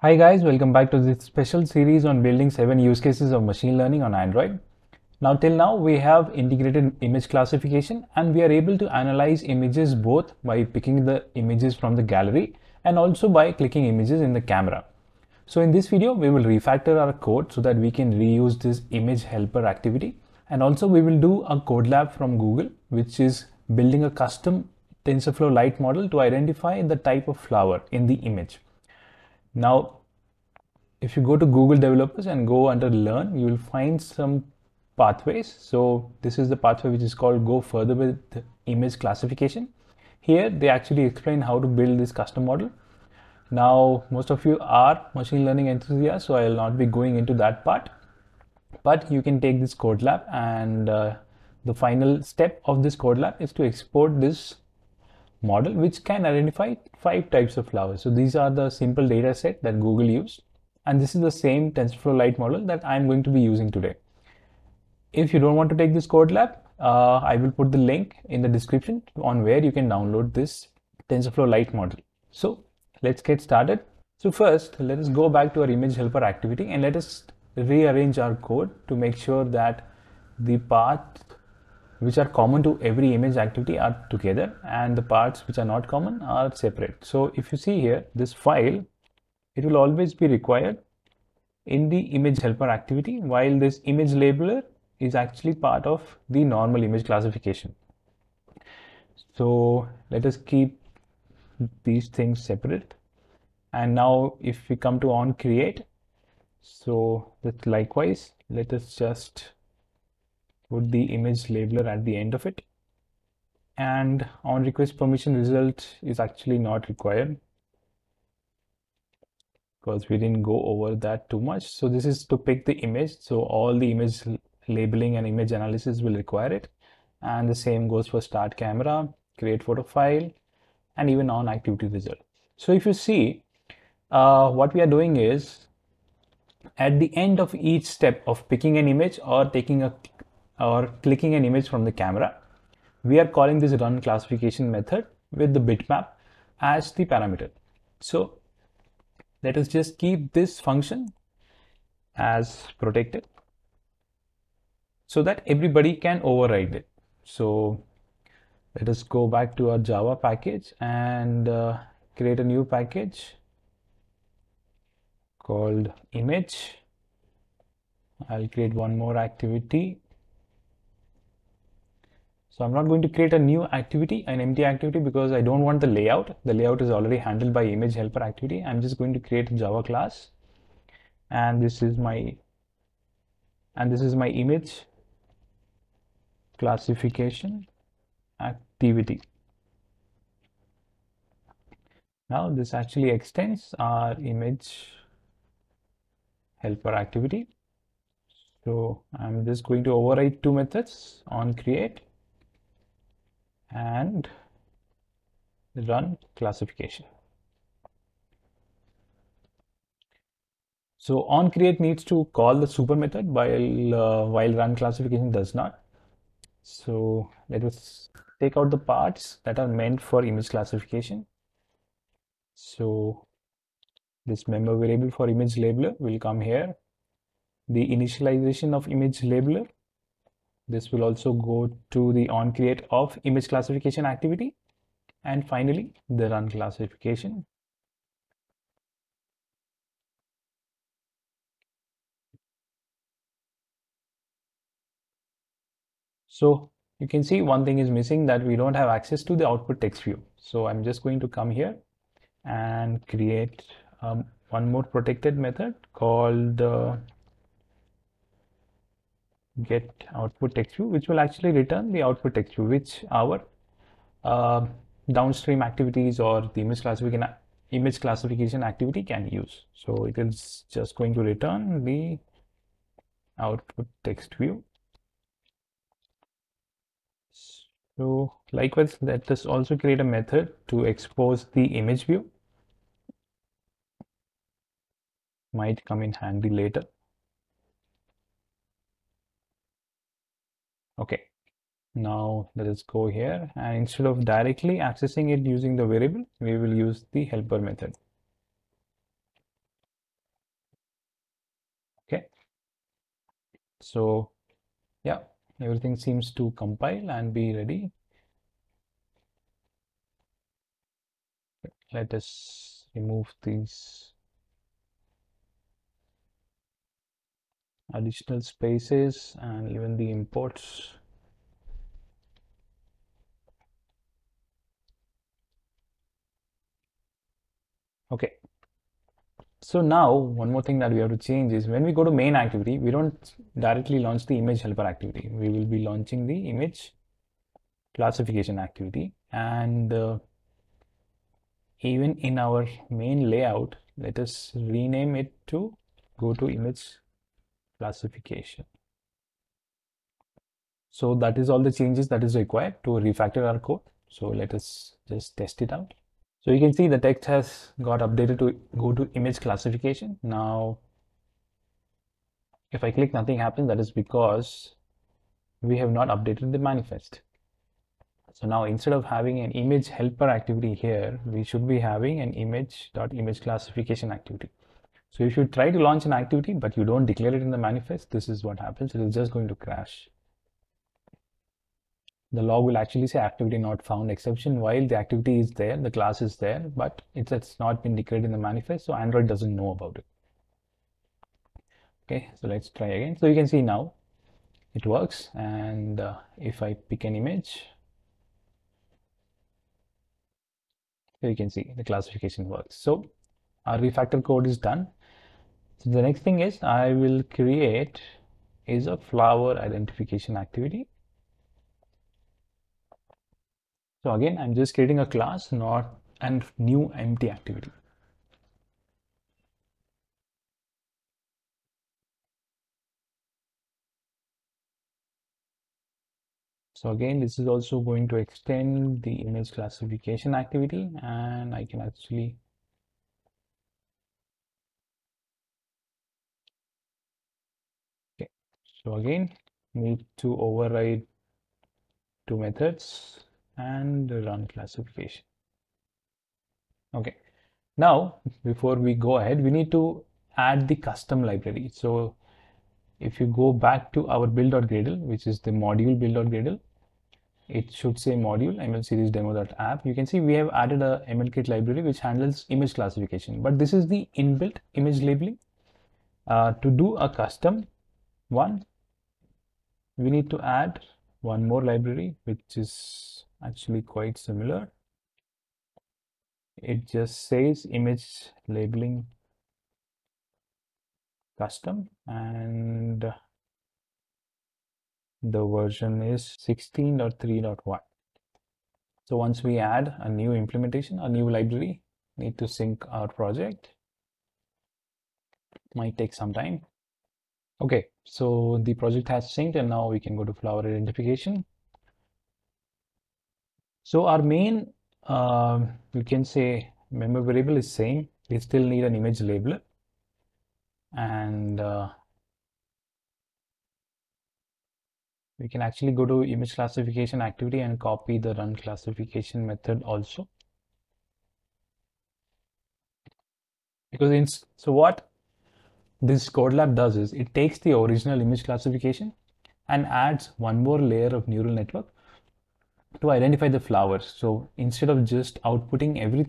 Hi guys, welcome back to this special series on building 7 use cases of machine learning on Android. Now till now we have integrated image classification and we are able to analyze images both by picking the images from the gallery and also by clicking images in the camera. So in this video we will refactor our code so that we can reuse this image helper activity, and also we will do a code lab from Google, which is building a custom TensorFlow Lite model to identify the type of flower in the image. Now if you go to Google Developers and go under Learn, you will find some pathways. So this is the pathway which is called Go Further with Image Classification. Here they actually explain how to build this custom model. Now most of you are machine learning enthusiasts, so I will not be going into that part, but you can take this code lab, and the final step of this code lab is to export this model, which can identify 5 types of flowers. So these are the simple data set that Google used. And this is the same TensorFlow Lite model that I'm going to be using today. If you don't want to take this code lab, I will put the link in the description on where you can download this TensorFlow Lite model. So let's get started. So first, let us go back to our image helper activity and let us rearrange our code to make sure that the paths which are common to every image activity are together and the parts which are not common are separate. So if you see here, this file, it will always be required in the image helper activity, while this image labeler is actually part of the normal image classification. So let us keep these things separate. And now if we come to on create, so that's likewise, let us just put the image labeler at the end of it, and on request permission result is actually not required because we didn't go over that too much. So this is to pick the image, so all the image labeling and image analysis will require it, and the same goes for start camera, create photo file, and even on activity result. So if you see, what we are doing is at the end of each step of picking an image or clicking an image from the camera, we are calling this run classification method with the bitmap as the parameter. So let us just keep this function as protected so that everybody can override it. So let us go back to our Java package and create a new package called image. I'll create one more activity. So I'm not going to create a new activity, an empty activity, because I don't want the layout. The layout is already handled by image helper activity. I'm just going to create a Java class, and this is my image classification activity. Now this actually extends our image helper activity. So I'm just going to override two methods, on create and run classification. So on create needs to call the super method while run classification does not. So let us take out the parts that are meant for image classification. So this member variable for image labeler will come here. The initialization of image labeler, this will also go to the on create of image classification activity, and finally the run classification. So you can see one thing is missing, that we don't have access to the output text view. So I'm just going to come here and create one more protected method called get output text view, which will actually return the output text view which our downstream activities or the image classification activity can use. So it is just going to return the output text view. So likewise, let us also create a method to expose the image view, might come in handy later. Okay, now let us go here, and instead of directly accessing it using the variable, we will use the helper method. So yeah, everything seems to compile and be ready. Let us remove these additional spaces and even the imports. Okay, so now one more thing that we have to change is when we go to main activity, we don't directly launch the image helper activity. We will be launching the image classification activity. And even in our main layout, let us rename it to go to image classification. So that is all the changes that is required to refactor our code. So let us just test it out. So you can see the text has got updated to go to image classification. Now if I click, nothing happens. That is because we have not updated the manifest. So now instead of having an image helper activity here, we should be having an image classification activity. So if you try to launch an activity but you don't declare it in the manifest, this is what happens. It is just going to crash. The log will actually say activity not found exception, while the activity is there, the class is there, but it has not been declared in the manifest, so Android doesn't know about it. Okay, so let's try again. So you can see now it works. And if I pick an image, you can see the classification works. So our refactor code is done. So the next thing is I will create is a flower identification activity. So again, I'm just creating a class, not a new empty activity. So again, this is also going to extend the image classification activity, and I can actually okay. So again, need to override two methods and run classification. Okay, now before we go ahead, we need to add the custom library. So if you go back to our build.gradle, which is the module build.gradle, it should say module ML series demo.app. You can see we have added a ML Kit library which handles image classification, but this is the inbuilt image labeling. To do a custom one, we need to add one more library, which is actually quite similar. It just says image labeling custom, and the version is 16.3.1. so once we add a new implementation, a new library, need to sync our project. Might take some time. Okay, so the project has synced, and now we can go to flower identification. So our main you can say member variable is same. We still need an image labeler, and we can actually go to image classification activity and copy the run classification method also, because so what this code lab does is it takes the original image classification and adds one more layer of neural network to identify the flowers. So instead of just outputting every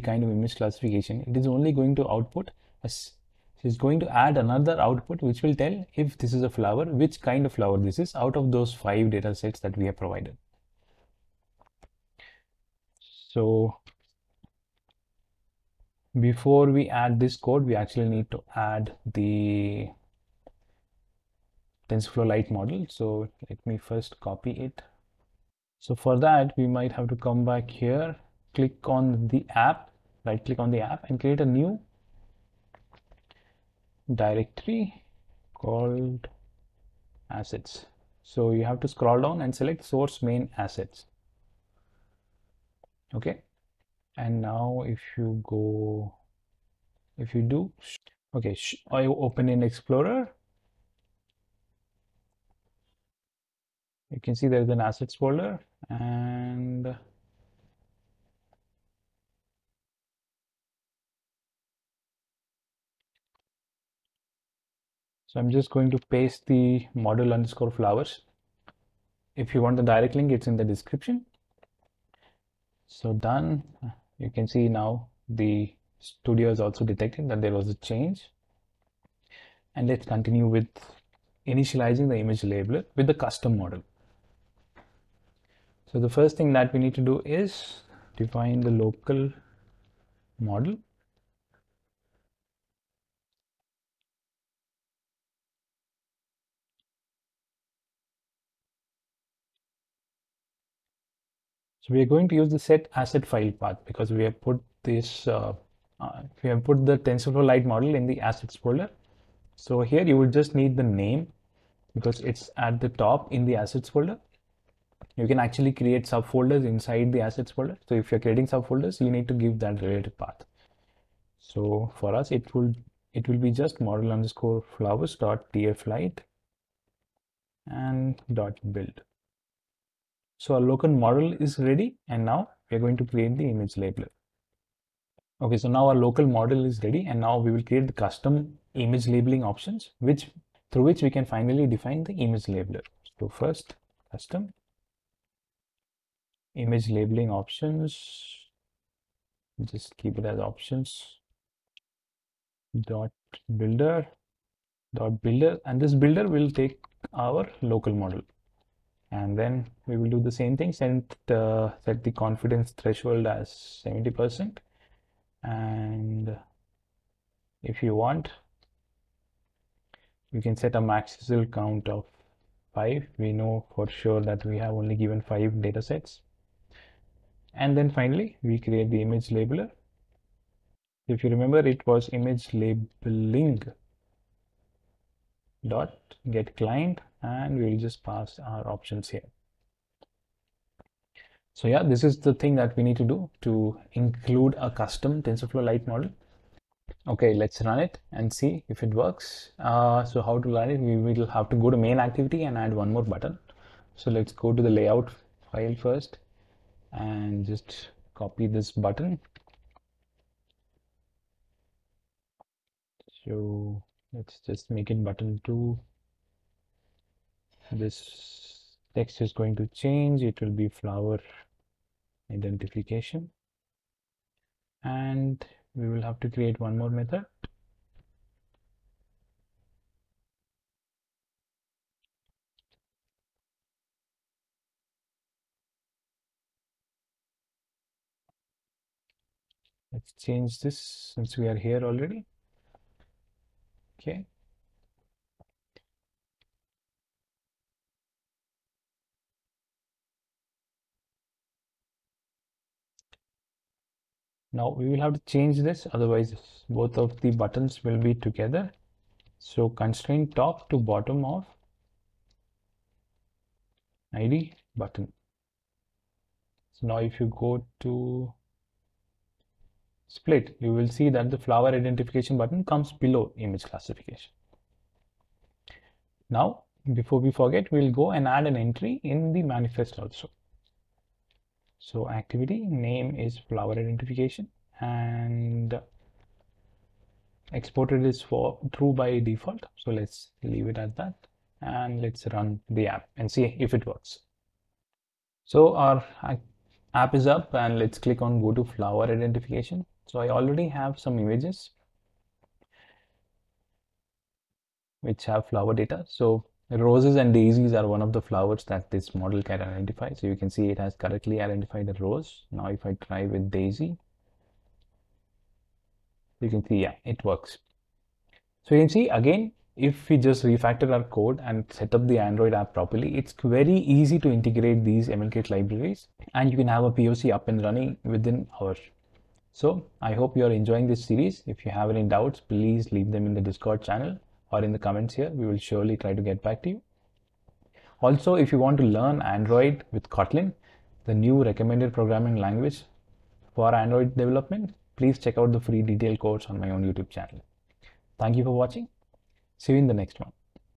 kind of image classification, it is only going to output as is going to add another output which will tell if this is a flower, which kind of flower this is out of those 5 data sets that we have provided. So before we add this code, we actually need to add the TensorFlow Lite model. So let me first copy it. So for that, we might have to come back here, click on the app, right click on the app, and create a new directory called assets. So you have to scroll down and select source main assets. Okay, and now if you go, if you do, okay, I open in Explorer. You can see there is an assets folder, and So I'm just going to paste the model_flowers. If you want the direct link, it's in the description. So done. You can see now the studio has also detected that there was a change. And let's continue with initializing the image labeler with the custom model. So the first thing that we need to do is define the local model. So we are going to use the set asset file path because we have put this, we have put the TensorFlow Lite model in the assets folder. So here you will just need the name because it's at the top in the assets folder. You can actually create subfolders inside the assets folder. So if you're creating subfolders, you need to give that related path. So for us, it will be just model_flowers.tflite and .build. So our local model is ready, and now we are going to create the image labeler. Okay, so now our local model is ready, and now we will create the custom image labeling options, through which we can finally define the image labeler. So first, custom image labeling options. Just keep it as options. Dot builder, and this builder will take our local model. And then we will do the same thing, set the confidence threshold as 70%. And if you want, you can set a max result count of 5. We know for sure that we have only given 5 data sets. And then finally, we create the image labeler. If you remember, it was image labeling dot get client, and we will just pass our options here. So yeah, this is the thing that we need to do to include a custom TensorFlow Lite model. Okay, let's run it and see if it works. So how to run it, we will have to go to main activity and add one more button. So let's go to the layout file first and just copy this button. So let's just make it button 2. This text is going to change. It will be flower identification, and we will have to create one more method. Let's change this since we are here already. Okay. Now we will have to change this, otherwise both of the buttons will be together. So constrain top to bottom of ID button. So now if you go to split, you will see that the flower identification button comes below image classification. Now, before we forget, we'll go and add an entry in the manifest also. So activity name is flower identification and exported is for true by default. So let's leave it at that and let's run the app and see if it works. So our app is up and let's click on go to flower identification. So I already have some images which have flower data. So roses and daisies are one of the flowers that this model can identify. So you can see it has correctly identified a rose. Now if I try with daisy, you can see, yeah, it works. So you can see again, if we just refactor our code and set up the Android app properly, it's very easy to integrate these ML Kit libraries and you can have a POC up and running within hours. So I hope you're enjoying this series. If you have any doubts, please leave them in the Discord channel or in the comments here. We will surely try to get back to you. Also, if you want to learn Android with Kotlin, the new recommended programming language for Android development, please check out the free detailed course on my own YouTube channel. Thank you for watching. See you in the next one.